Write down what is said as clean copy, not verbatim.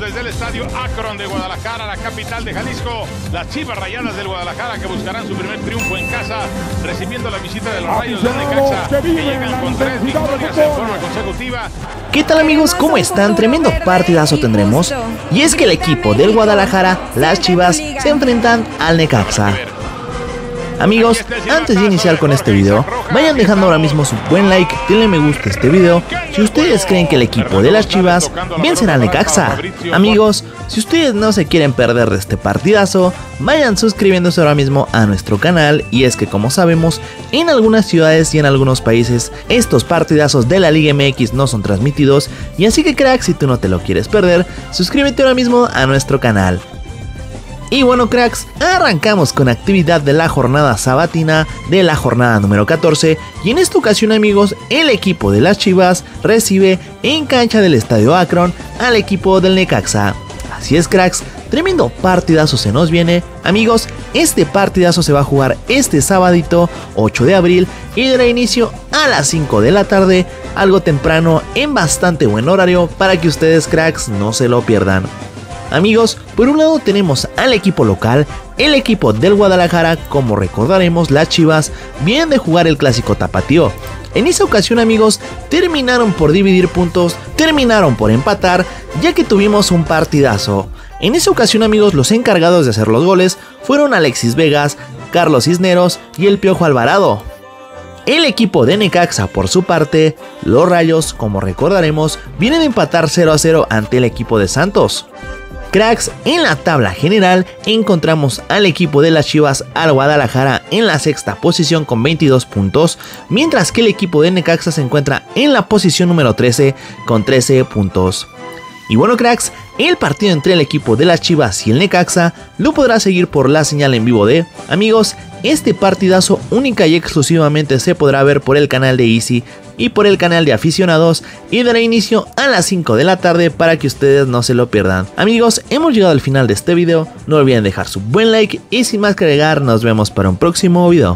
Desde el estadio Akron de Guadalajara, la capital de Jalisco, las Chivas Rayadas del Guadalajara que buscarán su primer triunfo en casa, recibiendo la visita de los Rayos de Necaxa, que llegan con 3 victorias en forma consecutiva. ¿Qué tal, amigos? ¿Cómo están? Tremendo partidazo tendremos. Y es que el equipo del Guadalajara, las Chivas, se enfrentan al Necaxa. Amigos, antes de iniciar con este video, vayan dejando ahora mismo su buen like, denle me gusta a este video si ustedes creen que el equipo de las Chivas vencerá al Necaxa. Amigos, si ustedes no se quieren perder de este partidazo, vayan suscribiéndose ahora mismo a nuestro canal. Y es que, como sabemos, en algunas ciudades y en algunos países estos partidazos de la Liga MX no son transmitidos, y así que, crack, si tú no te lo quieres perder, suscríbete ahora mismo a nuestro canal. Y bueno, cracks, arrancamos con actividad de la jornada sabatina de la jornada número 14, y en esta ocasión, amigos, el equipo de las Chivas recibe en cancha del estadio Akron al equipo del Necaxa. Así es, cracks, tremendo partidazo se nos viene. Amigos, este partidazo se va a jugar este sabadito 8 de abril y dará inicio a las 5 de la tarde, algo temprano, en bastante buen horario para que ustedes, cracks, no se lo pierdan. Amigos, por un lado tenemos al equipo local, el equipo del Guadalajara. Como recordaremos, las Chivas vienen de jugar el clásico tapatío. En esa ocasión, amigos, terminaron por dividir puntos, terminaron por empatar, ya que tuvimos un partidazo. En esa ocasión, amigos, los encargados de hacer los goles fueron Alexis Vegas, Carlos Cisneros y el Piojo Alvarado. El equipo de Necaxa, por su parte, los Rayos, como recordaremos, vienen de empatar 0-0 ante el equipo de Santos. Cracks, en la tabla general encontramos al equipo de las Chivas, al Guadalajara, en la sexta posición con 22 puntos, mientras que el equipo de Necaxa se encuentra en la posición número 13 con 13 puntos. Y bueno, cracks, el partido entre el equipo de las Chivas y el Necaxa lo podrá seguir por la señal en vivo de... Amigos, este partidazo única y exclusivamente se podrá ver por el canal de Izzi y por el canal de Aficionados, y dará inicio a las 5 de la tarde para que ustedes no se lo pierdan. Amigos, hemos llegado al final de este video, no olviden dejar su buen like y sin más que agregar, nos vemos para un próximo video.